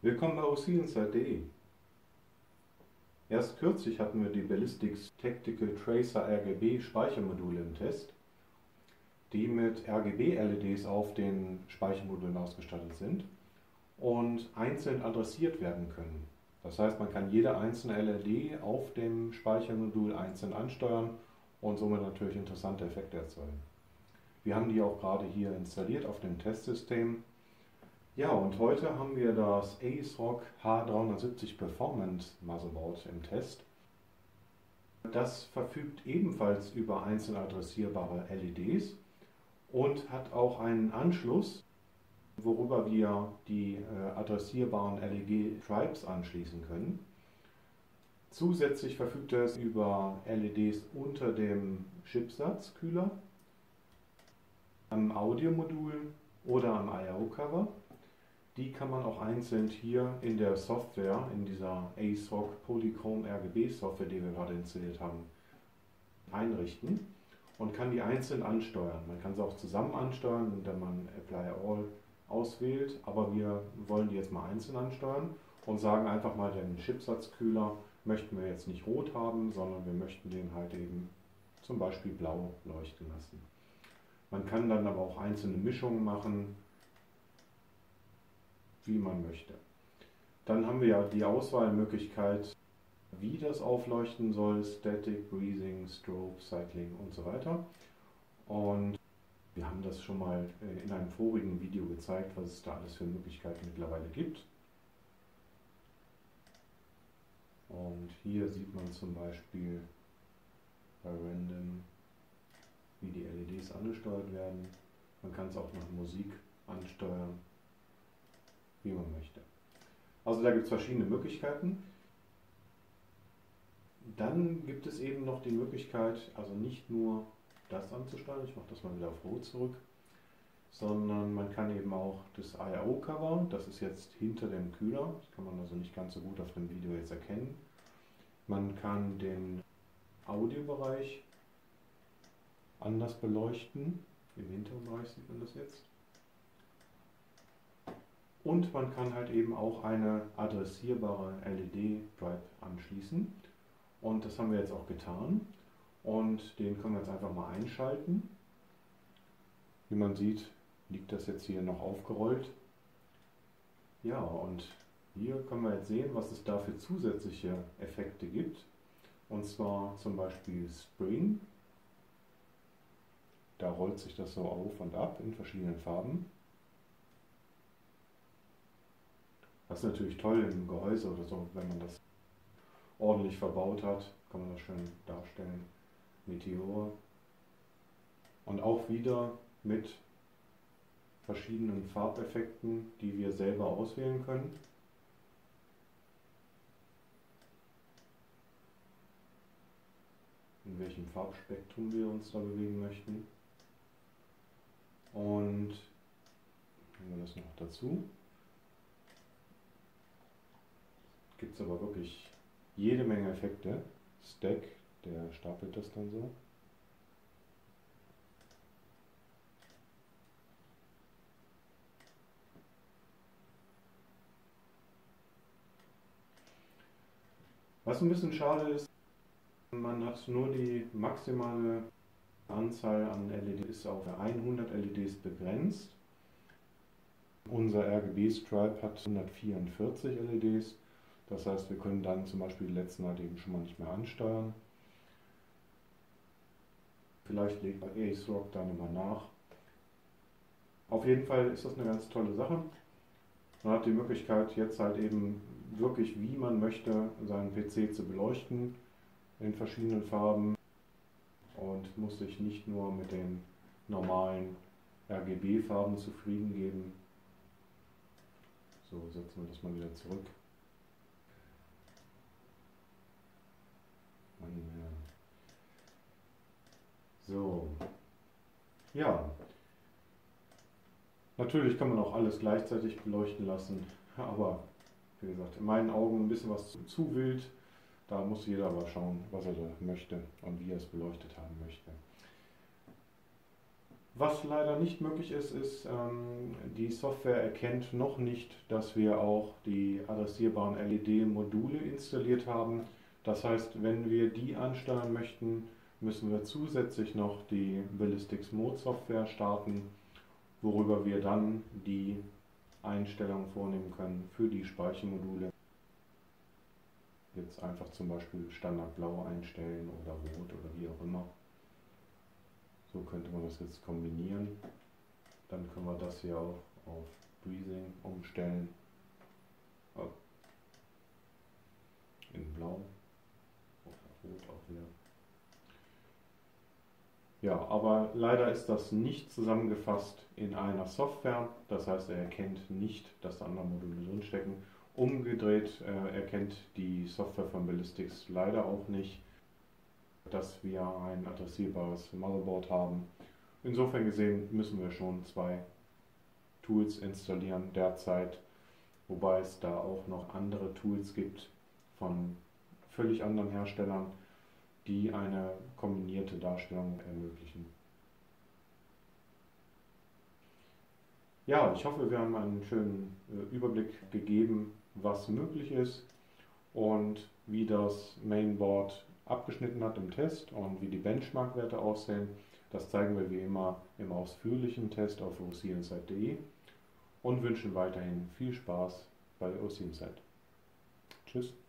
Willkommen bei OCinside.de. Erst kürzlich hatten wir die Ballistix Tactical Tracer RGB Speichermodule im Test, die mit RGB-LEDs auf den Speichermodulen ausgestattet sind und einzeln adressiert werden können. Das heißt, man kann jede einzelne LED auf dem Speichermodul einzeln ansteuern und somit natürlich interessante Effekte erzeugen. Wir haben die auch gerade hier installiert auf dem Testsystem. Ja, und heute haben wir das ASRock H370 Performance Motherboard im Test. Das verfügt ebenfalls über einzeln adressierbare LEDs und hat auch einen Anschluss, worüber wir die adressierbaren LED-Stripes anschließen können. Zusätzlich verfügt es über LEDs unter dem Chipsatzkühler, am Audiomodul oder am I/O-Cover. Die kann man auch einzeln hier in der Software, in dieser ASRock Polychrome RGB Software, die wir gerade installiert haben, einrichten und kann die einzeln ansteuern. Man kann sie auch zusammen ansteuern, indem man Apply All auswählt, aber wir wollen die jetzt mal einzeln ansteuern und sagen einfach mal, den Chipsatzkühler möchten wir jetzt nicht rot haben, sondern wir möchten den halt eben zum Beispiel blau leuchten lassen. Man kann dann aber auch einzelne Mischungen machen, wie man möchte. Dann haben wir ja die Auswahlmöglichkeit, wie das aufleuchten soll, Static, Breathing, Strobe, Cycling und so weiter. Und wir haben das schon mal in einem vorigen Video gezeigt, was es da alles für Möglichkeiten mittlerweile gibt. Und hier sieht man zum Beispiel bei Random, wie die LEDs angesteuert werden. Man kann es auch nach Musik ansteuern, wie man möchte. Also da gibt es verschiedene Möglichkeiten. Dann gibt es eben noch die Möglichkeit, also nicht nur das anzusteuern, ich mache das mal wieder auf Rot zurück, sondern man kann eben auch das I/O-Cover, das ist jetzt hinter dem Kühler, das kann man also nicht ganz so gut auf dem Video jetzt erkennen. Man kann den Audiobereich anders beleuchten, im hinteren Bereich sieht man das jetzt. Und man kann halt eben auch eine adressierbare LED-Stripe anschließen. Und das haben wir jetzt auch getan. Und den können wir jetzt einfach mal einschalten. Wie man sieht, liegt das jetzt hier noch aufgerollt. Ja, und hier können wir jetzt sehen, was es da für zusätzliche Effekte gibt. Und zwar zum Beispiel Spring. Da rollt sich das so auf und ab in verschiedenen Farben. Das ist natürlich toll im Gehäuse oder so, wenn man das ordentlich verbaut hat, kann man das schön darstellen. Meteor. Und auch wieder mit verschiedenen Farbeffekten, die wir selber auswählen können. In welchem Farbspektrum wir uns da bewegen möchten. Und nehmen wir das noch dazu. Gibt es aber wirklich jede Menge Effekte. Stack, der stapelt das dann so. Was ein bisschen schade ist, man hat nur die maximale Anzahl an LEDs auf 100 LEDs begrenzt. Unser RGB-Stripe hat 144 LEDs. Das heißt, wir können dann zum Beispiel die letzten halt eben schon mal nicht mehr ansteuern. Vielleicht legt ASRock da nochmal nach. Auf jeden Fall ist das eine ganz tolle Sache. Man hat die Möglichkeit, jetzt halt eben wirklich, wie man möchte, seinen PC zu beleuchten in verschiedenen Farben und muss sich nicht nur mit den normalen RGB-Farben zufrieden geben. So, setzen wir das mal wieder zurück. So, ja, natürlich kann man auch alles gleichzeitig beleuchten lassen, aber wie gesagt, in meinen Augen ein bisschen was zu wild, da muss jeder aber schauen, was er da möchte und wie er es beleuchtet haben möchte. Was leider nicht möglich ist, ist, die Software erkennt noch nicht, dass wir auch die adressierbaren LED-Module installiert haben. Das heißt, wenn wir die ansteuern möchten, müssen wir zusätzlich noch die Ballistics Mode Software starten, worüber wir dann die Einstellungen vornehmen können für die Speichermodule. Jetzt einfach zum Beispiel Standardblau einstellen oder Rot oder wie auch immer. So könnte man das jetzt kombinieren. Dann können wir das hier auch auf Breathing umstellen. Oh. In Blau oder Rot auch wieder. Ja, aber leider ist das nicht zusammengefasst in einer Software. Das heißt, er erkennt nicht, dass da andere Module drin stecken. Umgedreht erkennt die Software von Ballistix leider auch nicht, dass wir ein adressierbares Motherboard haben. Insofern gesehen müssen wir schon zwei Tools installieren derzeit, wobei es da auch noch andere Tools gibt von völlig anderen Herstellern, die eine kombinierte Darstellung ermöglichen. Ja, ich hoffe, wir haben einen schönen Überblick gegeben, was möglich ist und wie das Mainboard abgeschnitten hat im Test und wie die Benchmark-Werte aussehen. Das zeigen wir wie immer im ausführlichen Test auf OCinside.de und wünschen weiterhin viel Spaß bei OCinside. Tschüss!